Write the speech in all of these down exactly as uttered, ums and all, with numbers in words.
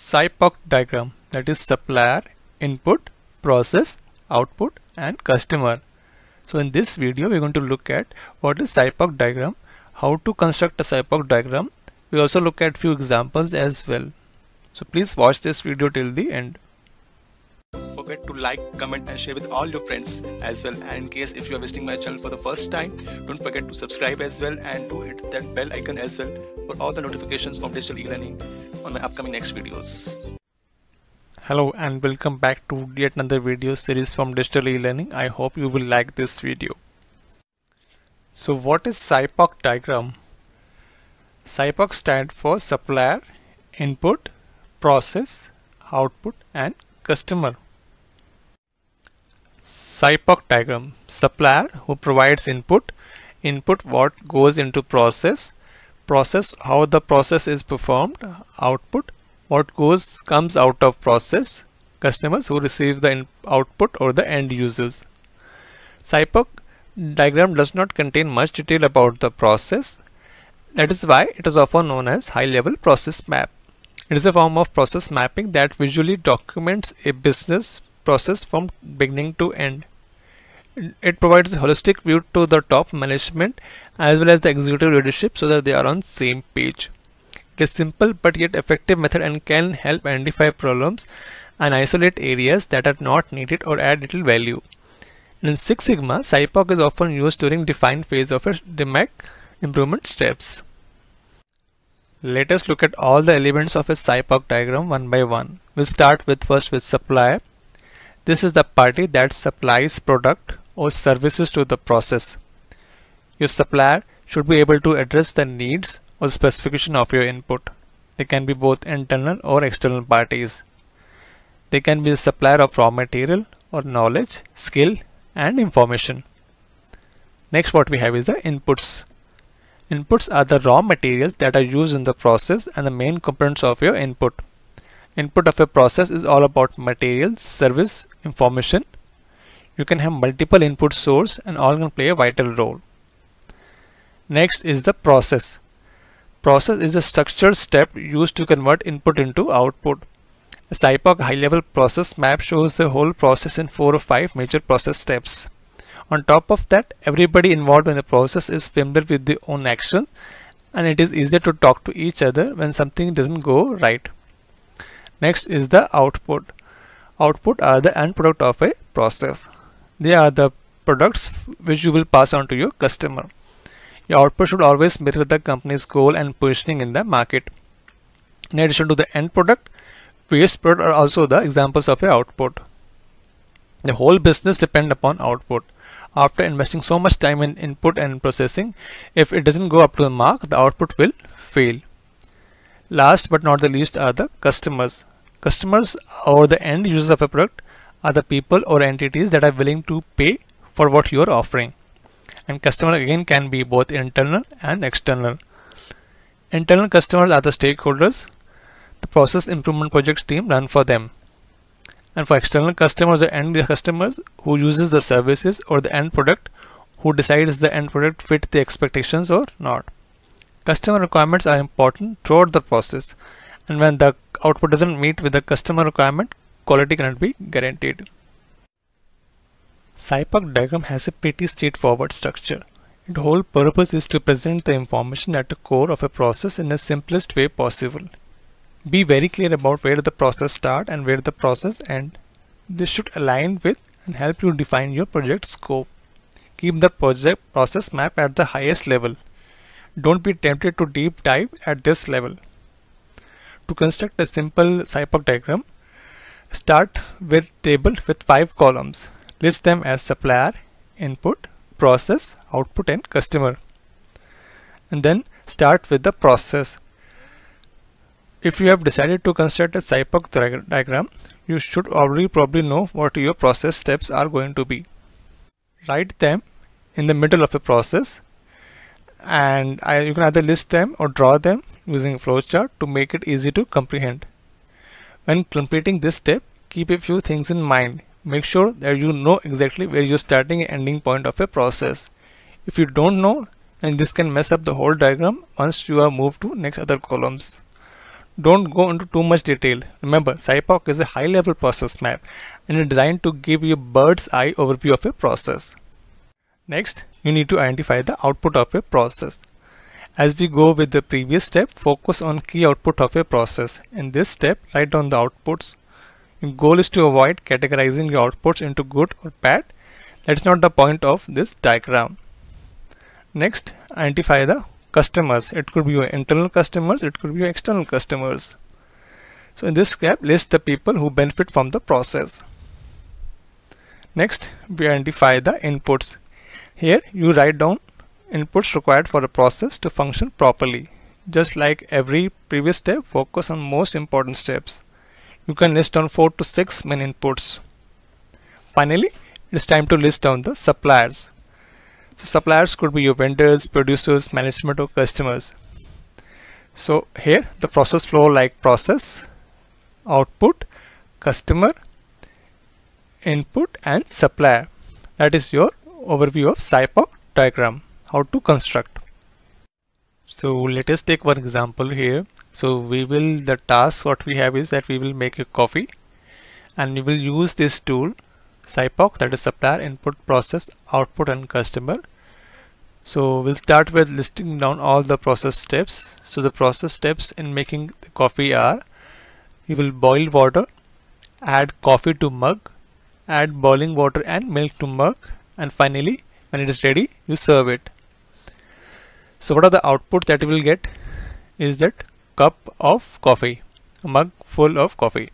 SIPOC diagram, that is supplier, input, process, output and customer. So in this video we are going to look at what is SIPOC diagram, how to construct a SIPOC diagram. We also look at few examples as well. So please watch this video till the end. Don't forget to like, comment and share with all your friends as well, and in case if you are visiting my channel for the first time, don't forget to subscribe as well and do hit that bell icon as well for all the notifications from Digital E-Learning on my upcoming next videos. Hello and welcome back to yet another video series from Digital E-Learning. I hope you will like this video. So what is SIPOC diagram? SIPOC stands for supplier, input, process, output and customer. SIPOC diagram: supplier, who provides input, input what goes into process, process how the process is performed, output what goes comes out of process, customers who receive the in, output or the end users. SIPOC diagram does not contain much detail about the process. That is why it is often known as high-level process map. It is a form of process mapping that visually documents a business process from beginning to end. It provides a holistic view to the top management as well as the executive leadership so that they are on same page. It is simple but yet effective method and can help identify problems and isolate areas that are not needed or add little value. In Six Sigma, SIPOC is often used during defined phase of its D M A I C improvement steps. Let us look at all the elements of a SIPOC diagram one by one. We'll start with first with supplier. This is the party that supplies product or services to the process. Your supplier should be able to address the needs or specification of your input. They can be both internal or external parties. They can be a supplier of raw material or knowledge, skill and information. Next, what we have is the inputs. Inputs are the raw materials that are used in the process and the main components of your input. Input of a process is all about materials, service, information. You can have multiple input sources and all can play a vital role. Next is the process. Process is a structured step used to convert input into output. A SIPOC high-level process map shows the whole process in four or five major process steps. On top of that, everybody involved in the process is familiar with their own actions and it is easier to talk to each other when something doesn't go right. Next is the output. Output are the end product of a process. They are the products which you will pass on to your customer. Your output should always mirror the company's goal and positioning in the market. In addition to the end product, waste products are also the examples of your output. The whole business depends upon output. After investing so much time in input and processing, if it doesn't go up to the mark, the output will fail. Last but not the least are the customers. Customers or the end users of a product are the people or entities that are willing to pay for what you are offering. And customer again can be both internal and external. Internal customers are the stakeholders. The process improvement projects team run for them. And for external customers or end customers, who uses the services or the end product, who decides the end product fit the expectations or not. Customer requirements are important throughout the process, and when the output doesn't meet with the customer requirement, quality cannot be guaranteed. SIPOC diagram has a pretty straightforward structure. Its whole purpose is to present the information at the core of a process in the simplest way possible. Be very clear about where the process starts and where the process ends. This should align with and help you define your project scope. Keep the project process map at the highest level. Don't be tempted to deep dive at this level. To construct a simple SIPOC diagram, start with table with five columns. List them as supplier, input, process, output and customer. And then start with the process. If you have decided to construct a SIPOC diagram, you should already probably know what your process steps are going to be. Write them in the middle of a process, and I, you can either list them or draw them using a flowchart to make it easy to comprehend. When completing this step, keep a few things in mind. Make sure that you know exactly where your starting and ending point of a process. If you don't know, then this can mess up the whole diagram once you are moved to next other columns. Don't go into too much detail. Remember, SIPOC is a high-level process map and it's designed to give you a bird's eye overview of a process. Next, you need to identify the output of a process. As we go with the previous step, focus on key output of a process. In this step, write down the outputs. Your goal is to avoid categorizing your outputs into good or bad. That's not the point of this diagram. Next, identify the customers. It could be your internal customers, it could be your external customers. So in this step, list the people who benefit from the process. Next, we identify the inputs. Here you write down inputs required for a process to function properly. Just like every previous step, focus on most important steps. You can list down four to six main inputs. Finally, it's time to list down the suppliers. So suppliers could be your vendors, producers, management, or customers. So here the process flow, like process, output, customer, input, and supplier. That is your overview of SIPOC diagram, how to construct. So let us take one example here. So we will, the task what we have is that we will make a coffee and we will use this tool SIPOC, that is supplier, input, process, output, and customer. So we'll start with listing down all the process steps. So the process steps in making the coffee are: you will boil water, add coffee to mug, add boiling water and milk to mug, and finally when it is ready you serve it. So what are the output that you will get is that cup of coffee, a mug full of coffee.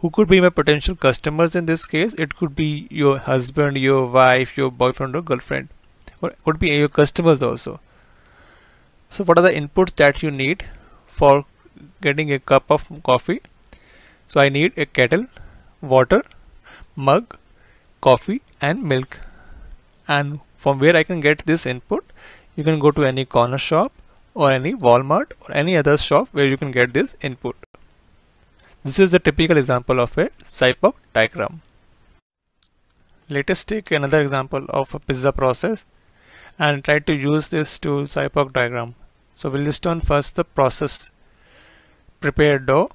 Who could be my potential customers in this case? It could be your husband, your wife, your boyfriend or girlfriend, or it could be your customers also. So what are the inputs that you need for getting a cup of coffee? So I need a kettle, water, mug, coffee and milk. And from where I can get this input, you can go to any corner shop or any Walmart or any other shop where you can get this input. This is a typical example of a SIPOC diagram. Let us take another example of a pizza process and try to use this tool SIPOC diagram. So we'll list down first the process. Prepare dough,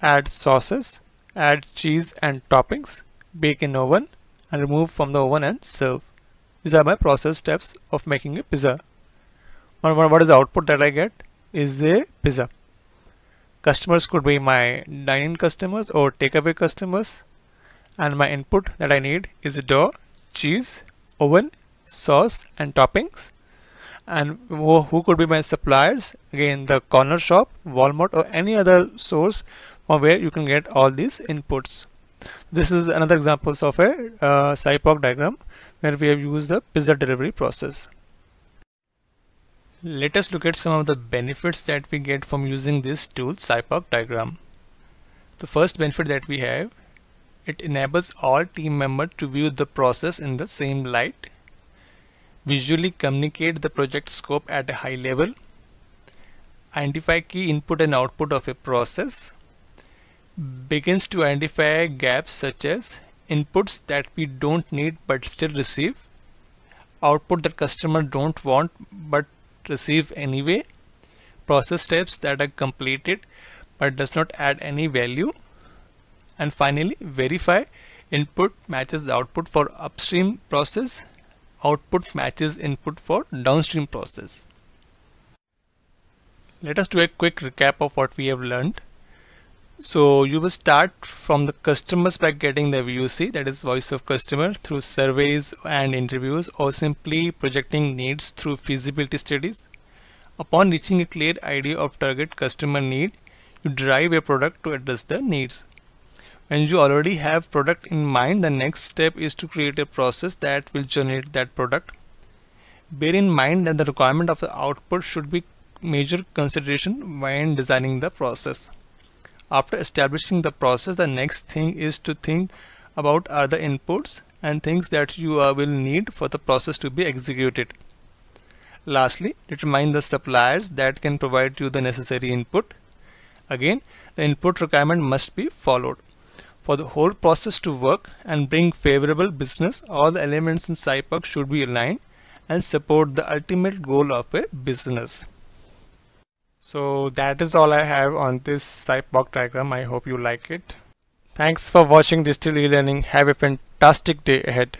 add sauces, add cheese and toppings, bake in oven and remove from the oven and serve. These are my process steps of making a pizza. What is the output that I get is a pizza. Customers could be my dine-in customers or takeaway customers, and my input that I need is dough, cheese, oven, sauce and toppings. And who, who could be my suppliers? Again, the corner shop, Walmart or any other source from where you can get all these inputs. This is another example of a uh, SIPOC diagram where we have used the pizza delivery process. Let us look at some of the benefits that we get from using this tool SIPOC diagram. The first benefit that we have, it enables all team members to view the process in the same light, visually communicate the project scope at a high level, identify key input and output of a process, begins to identify gaps such as inputs that we don't need but still receive, output that customer don't want but receive anyway, process steps that are completed but does not add any value, and finally verify input matches the output for upstream process, output matches input for downstream process. Let us do a quick recap of what we have learned. So you will start from the customers by getting the V O C, that is voice of customer, through surveys and interviews or simply projecting needs through feasibility studies. Upon reaching a clear idea of target customer need, you derive a product to address the needs. When you already have product in mind, the next step is to create a process that will generate that product. Bear in mind that the requirement of the output should be major consideration when designing the process. After establishing the process, the next thing is to think about are the inputs and things that you uh, will need for the process to be executed. Lastly, determine the suppliers that can provide you the necessary input. Again, the input requirement must be followed. For the whole process to work and bring favorable business, all the elements in SIPOC should be aligned and support the ultimate goal of a business. So that is all I have on this SIPOC diagram. I hope you like it. Thanks for watching Digital eLearning. Have a fantastic day ahead.